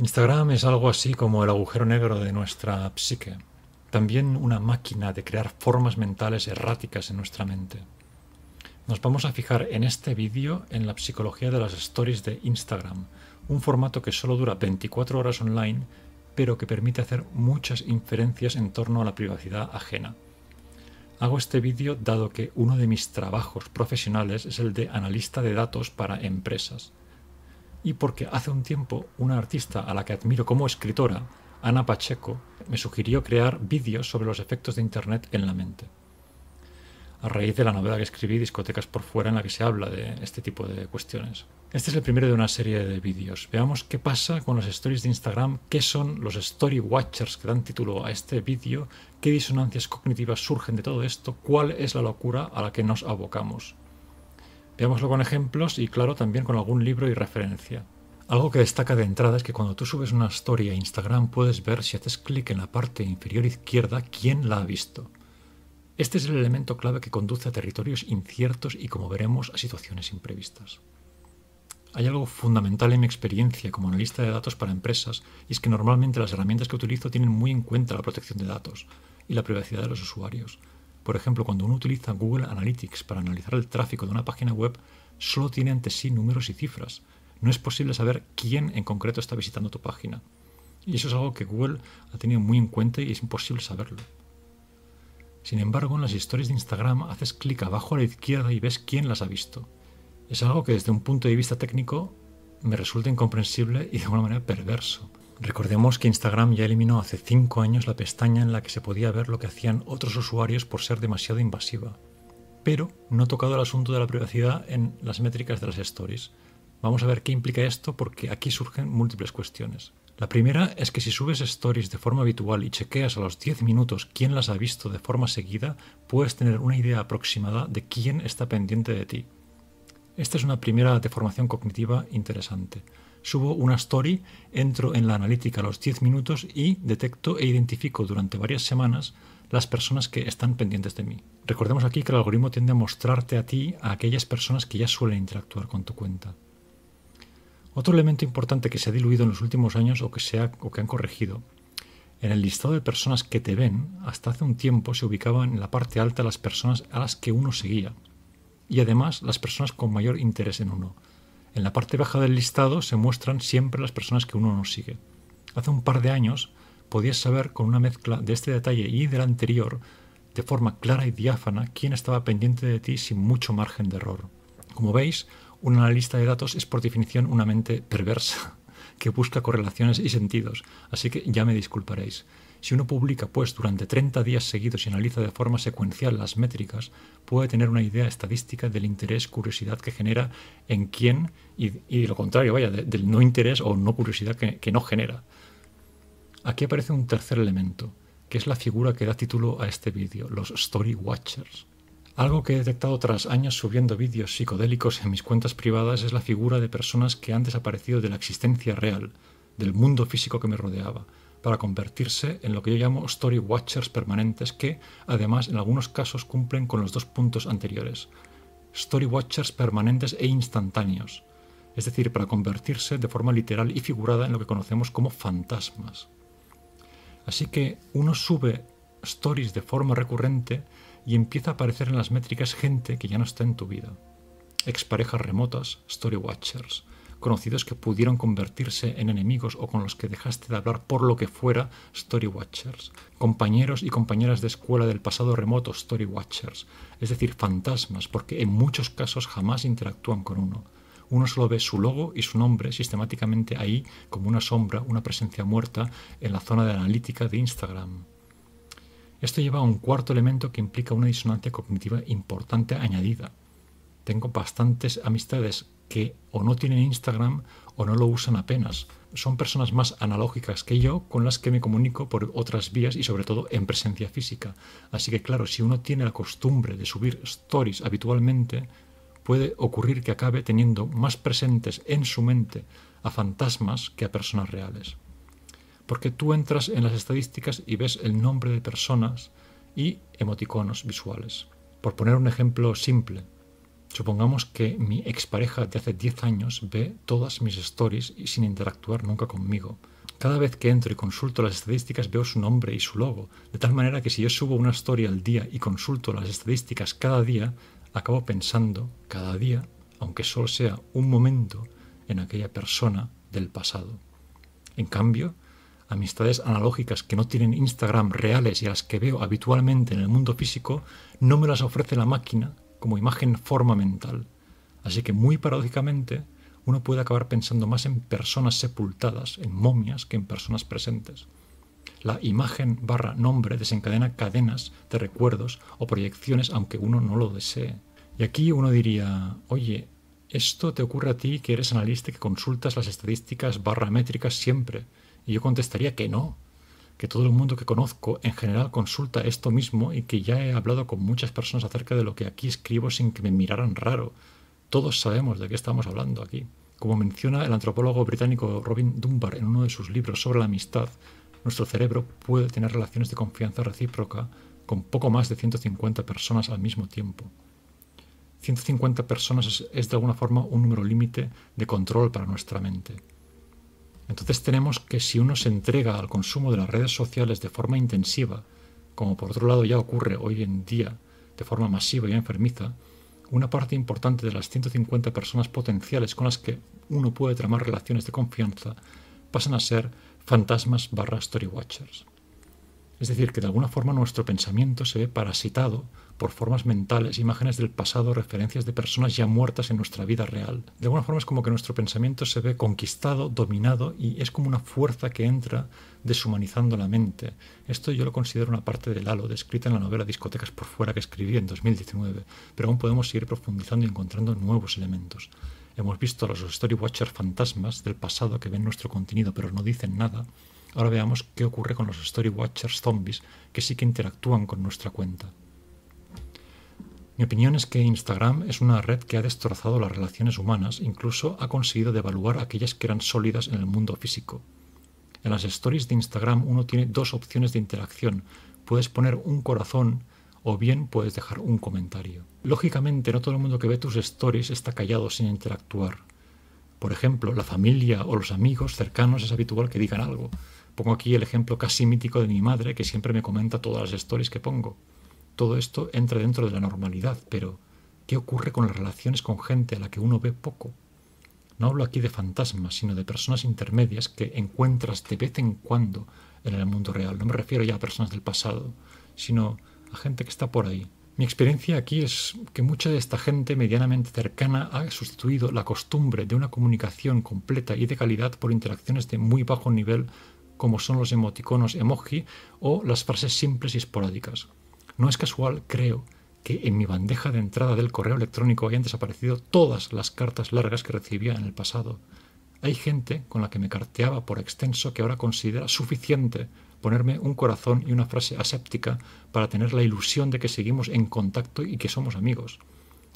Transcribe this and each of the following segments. Instagram es algo así como el agujero negro de nuestra psique, también una máquina de crear formas mentales erráticas en nuestra mente. Nos vamos a fijar en este vídeo en la psicología de las stories de Instagram, un formato que solo dura 24 horas online, pero que permite hacer muchas inferencias en torno a la privacidad ajena. Hago este vídeo dado que uno de mis trabajos profesionales es el de analista de datos para empresas. Y porque hace un tiempo una artista a la que admiro como escritora, Ana Pacheco, me sugirió crear vídeos sobre los efectos de Internet en la mente. A raíz de la novela que escribí, Discotecas por fuera, en la que se habla de este tipo de cuestiones. Este es el primero de una serie de vídeos. Veamos qué pasa con las stories de Instagram, qué son los StoryWatchers que dan título a este vídeo, qué disonancias cognitivas surgen de todo esto, cuál es la locura a la que nos abocamos. Veámoslo con ejemplos y, claro, también con algún libro y referencia. Algo que destaca de entrada es que cuando tú subes una story a Instagram puedes ver, si haces clic en la parte inferior izquierda, quién la ha visto. Este es el elemento clave que conduce a territorios inciertos y, como veremos, a situaciones imprevistas. Hay algo fundamental en mi experiencia como analista de datos para empresas, y es que normalmente las herramientas que utilizo tienen muy en cuenta la protección de datos y la privacidad de los usuarios. Por ejemplo, cuando uno utiliza Google Analytics para analizar el tráfico de una página web, solo tiene ante sí números y cifras. No es posible saber quién en concreto está visitando tu página. Y eso es algo que Google ha tenido muy en cuenta y es imposible saberlo. Sin embargo, en las historias de Instagram haces clic abajo a la izquierda y ves quién las ha visto. Es algo que desde un punto de vista técnico me resulta incomprensible y de alguna manera perverso. Recordemos que Instagram ya eliminó hace 5 años la pestaña en la que se podía ver lo que hacían otros usuarios por ser demasiado invasiva. Pero no ha tocado el asunto de la privacidad en las métricas de las stories. Vamos a ver qué implica esto porque aquí surgen múltiples cuestiones. La primera es que si subes stories de forma habitual y chequeas a los 10 minutos quién las ha visto de forma seguida, puedes tener una idea aproximada de quién está pendiente de ti. Esta es una primera deformación cognitiva interesante. Subo una story, entro en la analítica a los 10 minutos y detecto e identifico durante varias semanas las personas que están pendientes de mí. Recordemos aquí que el algoritmo tiende a mostrarte a ti a aquellas personas que ya suelen interactuar con tu cuenta. Otro elemento importante que se ha diluido en los últimos años o que han corregido. En el listado de personas que te ven, hasta hace un tiempo se ubicaban en la parte alta las personas a las que uno seguía y además las personas con mayor interés en uno. En la parte baja del listado se muestran siempre las personas que uno no sigue. Hace un par de años podías saber con una mezcla de este detalle y del anterior, de forma clara y diáfana, quién estaba pendiente de ti sin mucho margen de error. Como veis, un analista de datos es por definición una mente perversa, que busca correlaciones y sentidos, así que ya me disculparéis. Si uno publica pues durante 30 días seguidos y analiza de forma secuencial las métricas, puede tener una idea estadística del interés, curiosidad que genera en quién y lo contrario, vaya, del no interés o no curiosidad que no genera. Aquí aparece un tercer elemento, que es la figura que da título a este vídeo, los Story Watchers. Algo que he detectado tras años subiendo vídeos psicodélicos en mis cuentas privadas es la figura de personas que han desaparecido de la existencia real, del mundo físico que me rodeaba, para convertirse en lo que yo llamo story watchers permanentes que, además, en algunos casos cumplen con los dos puntos anteriores. Story watchers permanentes e instantáneos, es decir, para convertirse de forma literal y figurada en lo que conocemos como fantasmas. Así que uno sube stories de forma recurrente y empieza a aparecer en las métricas gente que ya no está en tu vida. Exparejas remotas, story watchers. Conocidos que pudieron convertirse en enemigos o con los que dejaste de hablar por lo que fuera, story watchers. Compañeros y compañeras de escuela del pasado remoto, story watchers. Es decir, fantasmas, porque en muchos casos jamás interactúan con uno. Uno solo ve su logo y su nombre sistemáticamente ahí como una sombra, una presencia muerta en la zona de analítica de Instagram. Esto lleva a un cuarto elemento que implica una disonancia cognitiva importante añadida. Tengo bastantes amistades que o no tienen Instagram o no lo usan apenas. Son personas más analógicas que yo con las que me comunico por otras vías y sobre todo en presencia física. Así que claro, si uno tiene la costumbre de subir stories habitualmente, puede ocurrir que acabe teniendo más presentes en su mente a fantasmas que a personas reales. Porque tú entras en las estadísticas y ves el nombre de personas y emoticonos visuales. Por poner un ejemplo simple, Supongamos que mi expareja de hace 10 años ve todas mis stories y sin interactuar nunca conmigo. Cada vez que entro y consulto las estadísticas veo su nombre y su logo, de tal manera que si yo subo una story al día y consulto las estadísticas cada día, acabo pensando cada día, aunque solo sea un momento, en aquella persona del pasado. En cambio, amistades analógicas que no tienen Instagram reales y a las que veo habitualmente en el mundo físico, no me las ofrece la máquina como imagen forma mental. Así que muy paradójicamente, uno puede acabar pensando más en personas sepultadas, en momias, que en personas presentes. La imagen barra nombre desencadena cadenas de recuerdos o proyecciones aunque uno no lo desee. Y aquí uno diría, oye, esto te ocurre a ti que eres analista y que consultas las estadísticas barra métricas siempre. Y yo contestaría que no, que todo el mundo que conozco en general consulta esto mismo y que ya he hablado con muchas personas acerca de lo que aquí escribo sin que me miraran raro. Todos sabemos de qué estamos hablando aquí. Como menciona el antropólogo británico Robin Dunbar en uno de sus libros sobre la amistad, nuestro cerebro puede tener relaciones de confianza recíproca con poco más de 150 personas al mismo tiempo. 150 personas es de alguna forma un número límite de control para nuestra mente. Entonces tenemos que si uno se entrega al consumo de las redes sociales de forma intensiva, como por otro lado ya ocurre hoy en día de forma masiva y enfermiza, una parte importante de las 150 personas potenciales con las que uno puede tramar relaciones de confianza pasan a ser fantasmas barra StoryWatchers. Es decir, que de alguna forma nuestro pensamiento se ve parasitado por formas mentales, imágenes del pasado, referencias de personas ya muertas en nuestra vida real. De alguna forma es como que nuestro pensamiento se ve conquistado, dominado, y es como una fuerza que entra deshumanizando la mente. Esto yo lo considero una parte del Halo, descrita en la novela Discotecas por fuera que escribí en 2019, pero aún podemos seguir profundizando y encontrando nuevos elementos. Hemos visto a los StoryWatchers fantasmas del pasado que ven nuestro contenido pero no dicen nada. Ahora veamos qué ocurre con los StoryWatchers zombies que sí que interactúan con nuestra cuenta. Mi opinión es que Instagram es una red que ha destrozado las relaciones humanas, incluso ha conseguido devaluar aquellas que eran sólidas en el mundo físico. En las stories de Instagram uno tiene dos opciones de interacción. Puedes poner un corazón o bien puedes dejar un comentario. Lógicamente, no todo el mundo que ve tus stories está callado sin interactuar. Por ejemplo, la familia o los amigos cercanos es habitual que digan algo. Pongo aquí el ejemplo casi mítico de mi madre, que siempre me comenta todas las stories que pongo. Todo esto entra dentro de la normalidad, pero ¿qué ocurre con las relaciones con gente a la que uno ve poco? No hablo aquí de fantasmas, sino de personas intermedias que encuentras de vez en cuando en el mundo real. No me refiero ya a personas del pasado, sino a gente que está por ahí. Mi experiencia aquí es que mucha de esta gente medianamente cercana ha sustituido la costumbre de una comunicación completa y de calidad por interacciones de muy bajo nivel, como son los emoticonos emoji o las frases simples y esporádicas. No es casual, creo, que en mi bandeja de entrada del correo electrónico hayan desaparecido todas las cartas largas que recibía en el pasado. Hay gente con la que me carteaba por extenso que ahora considera suficiente ponerme un corazón y una frase aséptica para tener la ilusión de que seguimos en contacto y que somos amigos.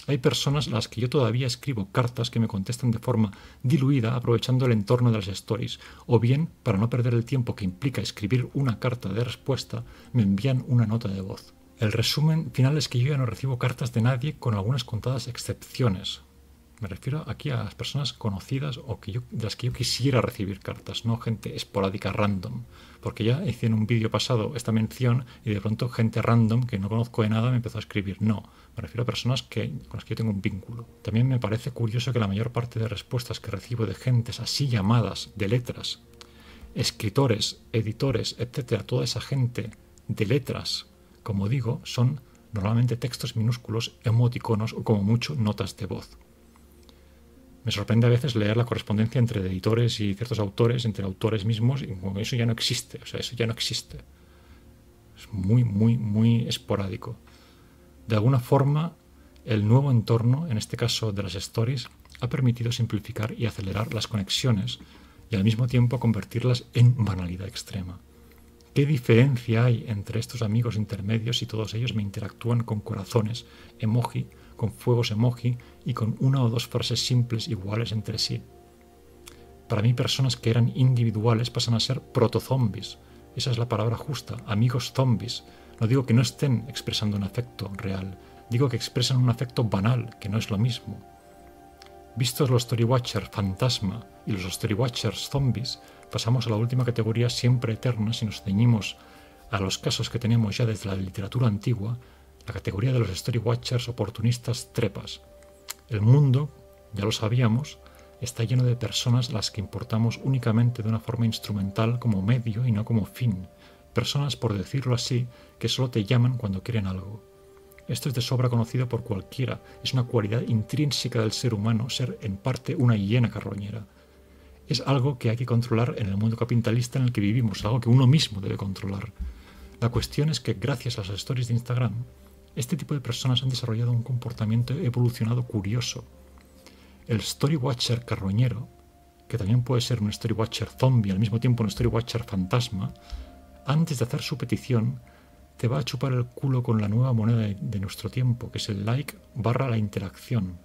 Hay personas a las que yo todavía escribo cartas que me contestan de forma diluida aprovechando el entorno de las stories, o bien, para no perder el tiempo que implica escribir una carta de respuesta, me envían una nota de voz. El resumen final es que yo ya no recibo cartas de nadie, con algunas contadas excepciones. Me refiero aquí a las personas conocidas o de las que yo quisiera recibir cartas, no gente esporádica random. Porque ya hice en un vídeo pasado esta mención y de pronto gente random que no conozco de nada me empezó a escribir. No, me refiero a personas con las que yo tengo un vínculo. También me parece curioso que la mayor parte de respuestas que recibo de gentes así llamadas, de letras, escritores, editores, etcétera, toda esa gente de letras, como digo, son normalmente textos minúsculos, emoticonos o como mucho notas de voz. Me sorprende a veces leer la correspondencia entre editores y ciertos autores, entre autores mismos, y eso ya no existe, o sea, eso ya no existe. Es muy, muy, muy esporádico. De alguna forma, el nuevo entorno, en este caso de las stories, ha permitido simplificar y acelerar las conexiones y al mismo tiempo convertirlas en banalidad extrema. ¿Qué diferencia hay entre estos amigos intermedios si todos ellos me interactúan con corazones emoji, con fuegos emoji y con una o dos frases simples iguales entre sí? Para mí, personas que eran individuales pasan a ser proto-zombies. Esa es la palabra justa, amigos zombies. No digo que no estén expresando un afecto real, Digo que expresan un afecto banal, que no es lo mismo. Vistos los StoryWatchers fantasma y los StoryWatchers zombies, pasamos a la última categoría siempre eterna si nos ceñimos a los casos que tenemos ya desde la literatura antigua, la categoría de los StoryWatchers oportunistas trepas. El mundo, ya lo sabíamos, está lleno de personas a las que importamos únicamente de una forma instrumental como medio y no como fin. Personas, por decirlo así, que solo te llaman cuando quieren algo. Esto es de sobra conocido por cualquiera, es una cualidad intrínseca del ser humano ser en parte una hiena carroñera. Es algo que hay que controlar en el mundo capitalista en el que vivimos, algo que uno mismo debe controlar. La cuestión es que gracias a las stories de Instagram, este tipo de personas han desarrollado un comportamiento evolucionado curioso. El StoryWatcher carroñero, que también puede ser un StoryWatcher zombie, al mismo tiempo un StoryWatcher fantasma, antes de hacer su petición, te va a chupar el culo con la nueva moneda de nuestro tiempo, que es el like barra la interacción.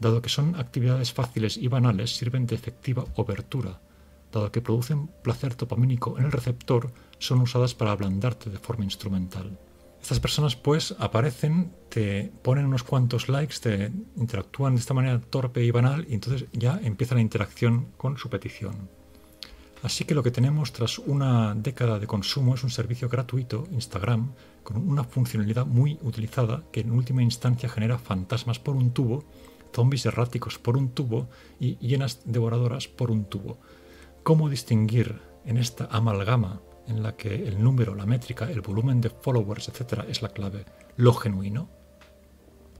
Dado que son actividades fáciles y banales, sirven de efectiva obertura. Dado que producen placer dopamínico en el receptor, son usadas para ablandarte de forma instrumental. Estas personas pues aparecen, te ponen unos cuantos likes, te interactúan de esta manera torpe y banal y entonces ya empieza la interacción con su petición. Así que lo que tenemos tras una década de consumo es un servicio gratuito, Instagram, con una funcionalidad muy utilizada que en última instancia genera fantasmas por un tubo, zombies erráticos por un tubo y hienas devoradoras por un tubo. ¿Cómo distinguir en esta amalgama en la que el número, la métrica, el volumen de followers, etc. es la clave, lo genuino?